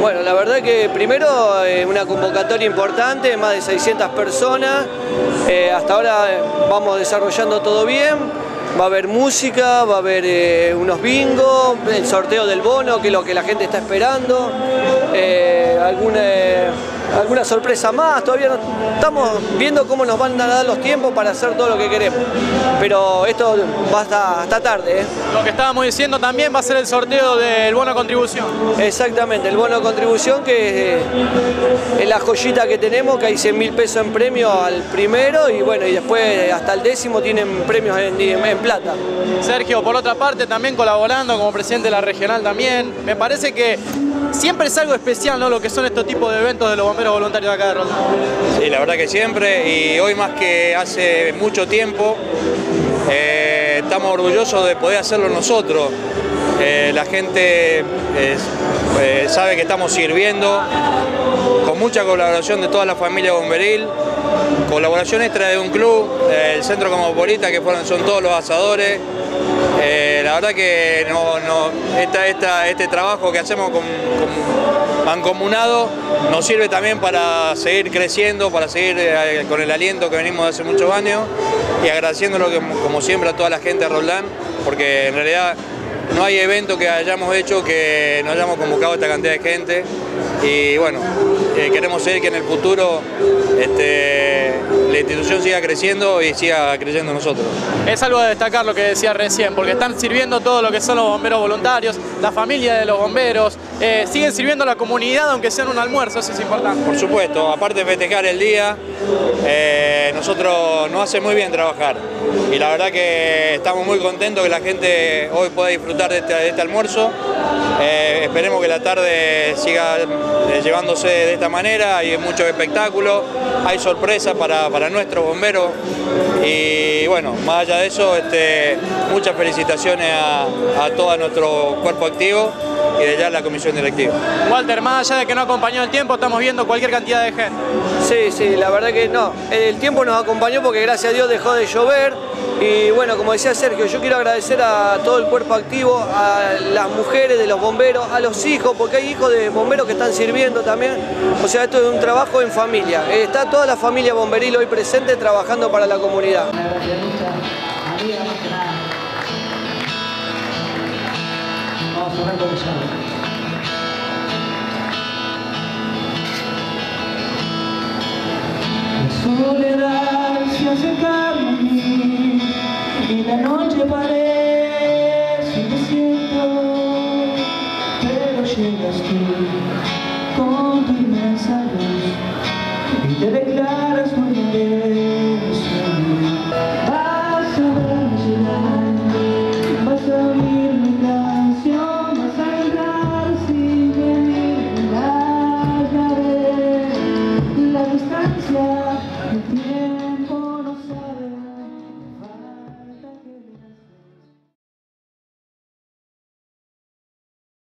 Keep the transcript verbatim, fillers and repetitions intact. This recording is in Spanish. Bueno, la verdad que primero eh, una convocatoria importante, más de seiscientas personas. Eh, hasta ahora vamos desarrollando todo bien. Va a haber música, va a haber eh, unos bingos, el sorteo del bono, que es lo que la gente está esperando. Eh, alguna, eh, alguna sorpresa más. Todavía no, estamos viendo cómo nos van a dar los tiempos para hacer todo lo que queremos. Pero esto va hasta, hasta tarde, ¿eh? Lo que estábamos diciendo también va a ser el sorteo del bono de contribución. Exactamente, el bono de contribución, que es, es la joyita que tenemos, que hay cien mil pesos en premios al primero, y bueno, y después hasta el décimo tienen premios en, en, en plata. Sergio, por otra parte, también colaborando como presidente de la regional también. Me parece que siempre es algo especial, ¿no?, lo que son estos tipos de eventos de los bomberos voluntarios de acá de Roldán. Sí, la verdad que siempre, y hoy más que hace mucho tiempo, eh, estamos orgullosos de poder hacerlo nosotros. Eh, la gente eh, eh, sabe que estamos sirviendo, con mucha colaboración de toda la familia bomberil, colaboración extra de un club, eh, el Centro Cosmopolita, que fueron, son todos los asadores. Eh, la verdad que no, no, esta, esta, este trabajo que hacemos con, con mancomunado nos sirve también para seguir creciendo, para seguir eh, con el aliento que venimos de hace muchos años, y agradeciéndolo que, como siempre, a toda la gente de Roldán, porque en realidad no hay evento que hayamos hecho que no hayamos convocado a esta cantidad de gente. Y bueno, eh, queremos seguir que en el futuro este, la institución siga creciendo y siga creciendo nosotros. Es algo de destacar lo que decía recién, porque están sirviendo todo lo que son los bomberos voluntarios, la familia de los bomberos, eh, siguen sirviendo a la comunidad aunque sea en un almuerzo, eso es importante. Por supuesto, aparte de festejar el día, eh, nosotros nos hace muy bien trabajar, y la verdad que estamos muy contentos que la gente hoy pueda disfrutar de este, de este almuerzo. Eh, esperemos que la tarde siga llevándose de esta manera. Hay muchos espectáculos, hay sorpresas para, para nuestros bomberos, y bueno, más allá de eso, este, muchas felicitaciones a, a todo nuestro cuerpo activo y de allá la comisión directiva. Walter, más allá de que no acompañó el tiempo, estamos viendo cualquier cantidad de gente. Sí, sí, la verdad que no, el tiempo nos acompañó porque gracias a Dios dejó de llover. Y bueno, como decía Sergio, yo quiero agradecer a todo el cuerpo activo, a las mujeres de los bomberos, a los hijos, porque hay hijos de bomberos que están sirviendo también. O sea, esto es un trabajo en familia. Está toda la familia bomberil hoy presente trabajando para la comunidad. La soledad se acerca a mí, y la noche parece desierto, pero llegas tú con tu inmensa luz y te declaras por mi corazón. Vas a verme llegar, vas a oír mi canción, vas a cantar sin venir a la distancia. El tiempo